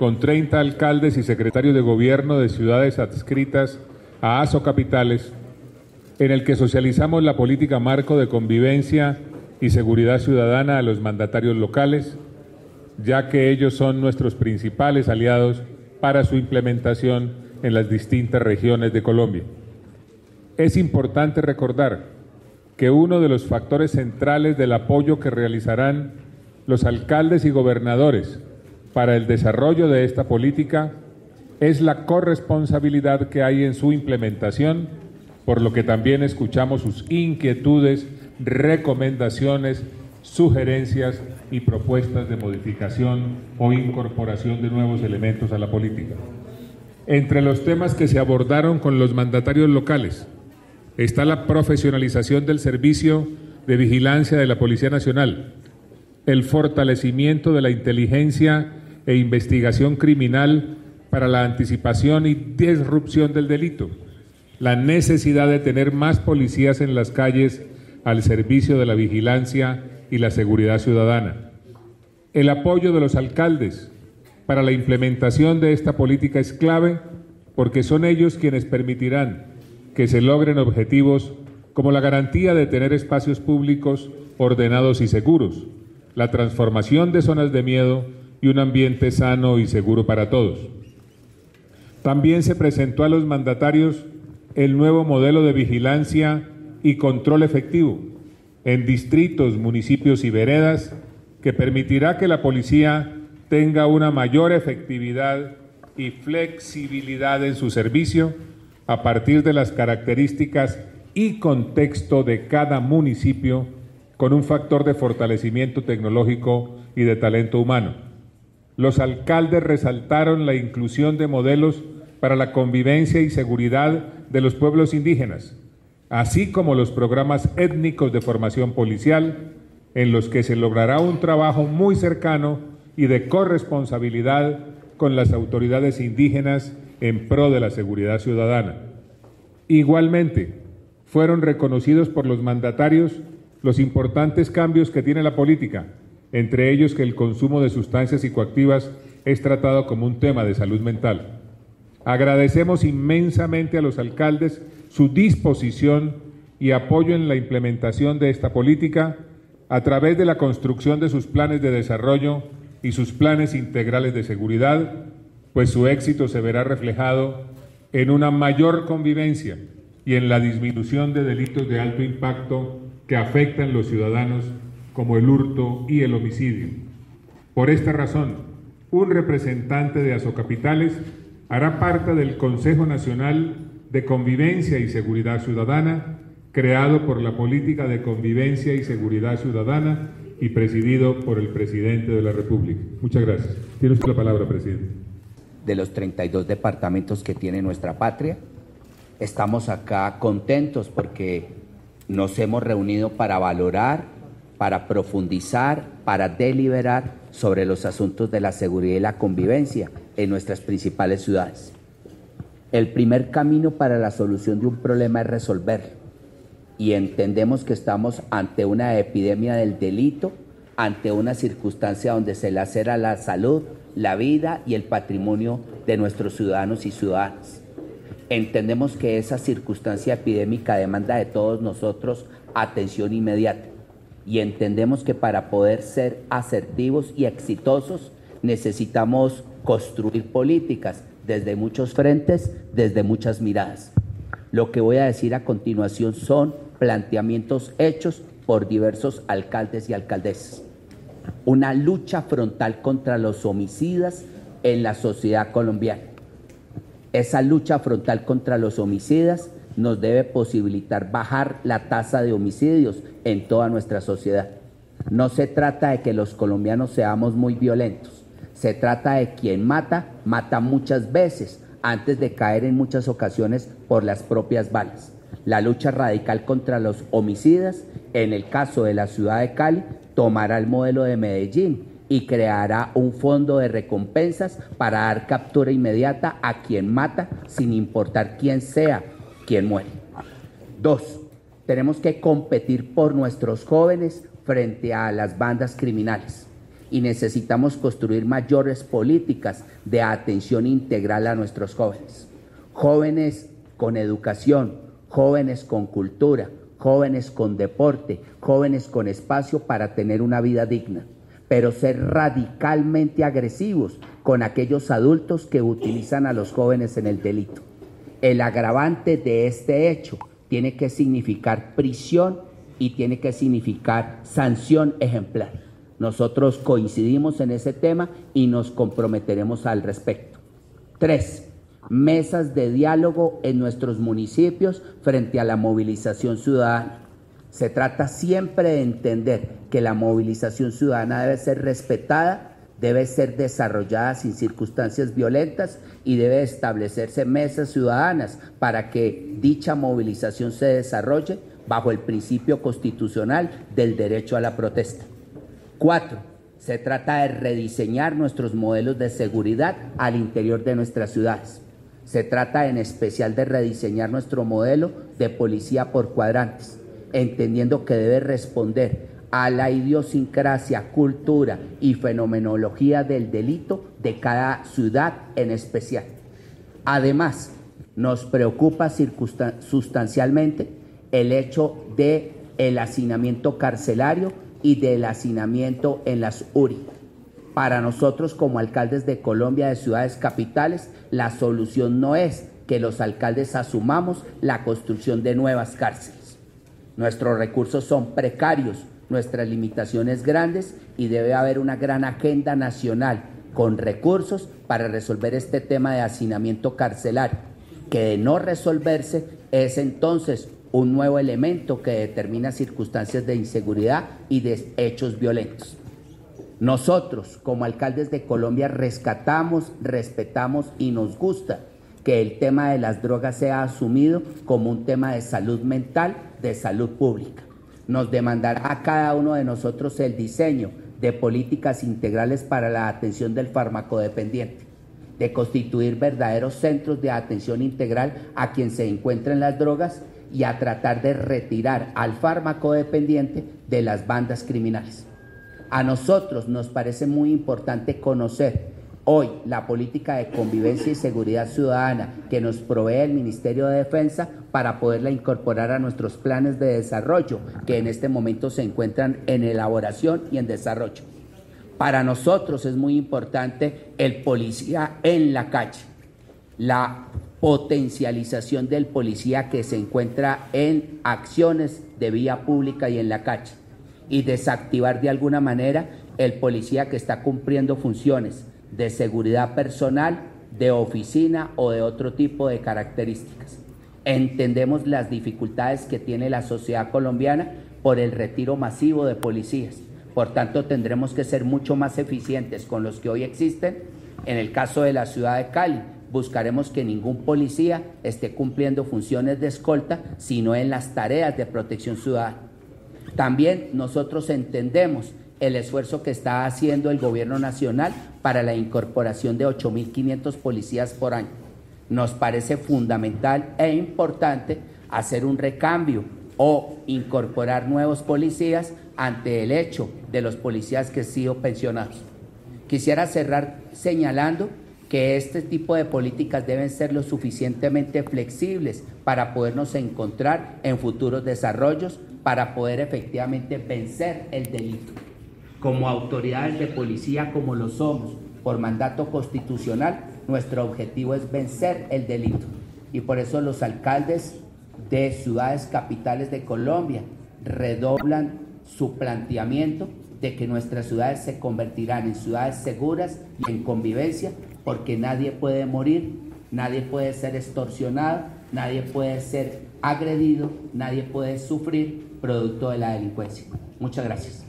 con 30 alcaldes y secretarios de gobierno de ciudades adscritas a asocapitales, en el que socializamos la política marco de convivencia y seguridad ciudadana a los mandatarios locales, ya que ellos son nuestros principales aliados para su implementación en las distintas regiones de Colombia. Es importante recordar que uno de los factores centrales del apoyo que realizarán los alcaldes y gobernadores para el desarrollo de esta política es la corresponsabilidad que hay en su implementación, por lo que también escuchamos sus inquietudes, recomendaciones, sugerencias y propuestas de modificación o incorporación de nuevos elementos a la política. Entre los temas que se abordaron con los mandatarios locales está la profesionalización del servicio de vigilancia de la Policía Nacional, el fortalecimiento de la inteligencia e investigación criminal para la anticipación y disrupción del delito, la necesidad de tener más policías en las calles al servicio de la vigilancia y la seguridad ciudadana. El apoyo de los alcaldes para la implementación de esta política es clave porque son ellos quienes permitirán que se logren objetivos como la garantía de tener espacios públicos ordenados y seguros, la transformación de zonas de miedo y un ambiente sano y seguro para todos. También se presentó a los mandatarios el nuevo modelo de vigilancia y control efectivo en distritos, municipios y veredas, que permitirá que la policía tenga una mayor efectividad y flexibilidad en su servicio a partir de las características y contexto de cada municipio, con un factor de fortalecimiento tecnológico y de talento humano. Los alcaldes resaltaron la inclusión de modelos para la convivencia y seguridad de los pueblos indígenas, así como los programas étnicos de formación policial, en los que se logrará un trabajo muy cercano y de corresponsabilidad con las autoridades indígenas en pro de la seguridad ciudadana. Igualmente, fueron reconocidos por los mandatarios los importantes cambios que tiene la política, entre ellos que el consumo de sustancias psicoactivas es tratado como un tema de salud mental. Agradecemos inmensamente a los alcaldes su disposición y apoyo en la implementación de esta política a través de la construcción de sus planes de desarrollo y sus planes integrales de seguridad, pues su éxito se verá reflejado en una mayor convivencia y en la disminución de delitos de alto impacto que afectan a los ciudadanos, como el hurto y el homicidio. Por esta razón, un representante de Asocapitales hará parte del Consejo Nacional de Convivencia y Seguridad Ciudadana, creado por la Política de Convivencia y Seguridad Ciudadana y presidido por el Presidente de la República. Muchas gracias. Tiene usted la palabra, Presidente. De los 32 departamentos que tiene nuestra patria, estamos acá contentos porque nos hemos reunido para valorar, para profundizar, para deliberar sobre los asuntos de la seguridad y la convivencia en nuestras principales ciudades. El primer camino para la solución de un problema es resolverlo, y entendemos que estamos ante una epidemia del delito, ante una circunstancia donde se lacera la salud, la vida y el patrimonio de nuestros ciudadanos y ciudadanas. Entendemos que esa circunstancia epidémica demanda de todos nosotros atención inmediata, y entendemos que para poder ser asertivos y exitosos necesitamos construir políticas desde muchos frentes, desde muchas miradas. Lo que voy a decir a continuación son planteamientos hechos por diversos alcaldes y alcaldesas. Una lucha frontal contra los homicidas en la sociedad colombiana. Esa lucha frontal contra los homicidas nos debe posibilitar bajar la tasa de homicidios en toda nuestra sociedad. No se trata de que los colombianos seamos muy violentos. Se trata de quien mata, mata muchas veces, antes de caer en muchas ocasiones por las propias balas. La lucha radical contra los homicidas, en el caso de la ciudad de Cali, tomará el modelo de Medellín y creará un fondo de recompensas para dar captura inmediata a quien mata, sin importar quién sea quien muere. 2. Tenemos que competir por nuestros jóvenes frente a las bandas criminales. y necesitamos construir mayores políticas de atención integral a nuestros jóvenes. Jóvenes con educación, jóvenes con cultura, jóvenes con deporte, jóvenes con espacio para tener una vida digna, pero ser radicalmente agresivos con aquellos adultos que utilizan a los jóvenes en el delito. El agravante de este hecho tiene que significar prisión y tiene que significar sanción ejemplar. Nosotros coincidimos en ese tema y nos comprometeremos al respecto. 3. Mesas de diálogo en nuestros municipios frente a la movilización ciudadana. Se trata siempre de entender que la movilización ciudadana debe ser respetada, debe ser desarrollada sin circunstancias violentas y debe establecerse mesas ciudadanas para que dicha movilización se desarrolle bajo el principio constitucional del derecho a la protesta. 4. Se trata de rediseñar nuestros modelos de seguridad al interior de nuestras ciudades. Se trata en especial de rediseñar nuestro modelo de policía por cuadrantes, entendiendo que debe responder a la idiosincrasia, cultura y fenomenología del delito de cada ciudad en especial. Además, nos preocupa sustancialmente el hecho del hacinamiento carcelario y del hacinamiento en las URI. Para nosotros como alcaldes de Colombia de ciudades capitales, la solución no es que los alcaldes asumamos la construcción de nuevas cárceles. Nuestros recursos son precarios, nuestras limitaciones grandes y debe haber una gran agenda nacional con recursos para resolver este tema de hacinamiento carcelario, que de no resolverse es entonces un nuevo elemento que determina circunstancias de inseguridad y de hechos violentos. Nosotros, como alcaldes de Colombia, rescatamos, respetamos y nos gusta que el tema de las drogas sea asumido como un tema de salud mental, de salud pública. Nos demandará a cada uno de nosotros el diseño de políticas integrales para la atención del farmacodependiente, de constituir verdaderos centros de atención integral a quien se encuentra en las drogas y a tratar de retirar al farmacodependiente de las bandas criminales. A nosotros nos parece muy importante conocer hoy la política de convivencia y seguridad ciudadana que nos provee el Ministerio de Defensa para poderla incorporar a nuestros planes de desarrollo que en este momento se encuentran en elaboración y en desarrollo. Para nosotros es muy importante el policía en la calle, la potencialización del policía que se encuentra en acciones de vía pública y en la calle, y desactivar de alguna manera el policía que está cumpliendo funciones de seguridad personal, de oficina o de otro tipo de características. Entendemos las dificultades que tiene la sociedad colombiana por el retiro masivo de policías, por tanto tendremos que ser mucho más eficientes con los que hoy existen. En el caso de la ciudad de Cali, buscaremos que ningún policía esté cumpliendo funciones de escolta, sino en las tareas de protección ciudadana. También nosotros entendemos el esfuerzo que está haciendo el gobierno nacional para la incorporación de 8.500 policías por año. Nos parece fundamental e importante hacer un recambio o incorporar nuevos policías ante el hecho de los policías que han sido pensionados. Quisiera cerrar señalando que este tipo de políticas deben ser lo suficientemente flexibles para podernos encontrar en futuros desarrollos, para poder efectivamente vencer el delito. Como autoridades de policía, como lo somos por mandato constitucional, nuestro objetivo es vencer el delito. Y por eso los alcaldes de ciudades capitales de Colombia redoblan su planteamiento de que nuestras ciudades se convertirán en ciudades seguras y en convivencia, porque nadie puede morir, nadie puede ser extorsionado, nadie puede ser agredido, nadie puede sufrir producto de la delincuencia. Muchas gracias.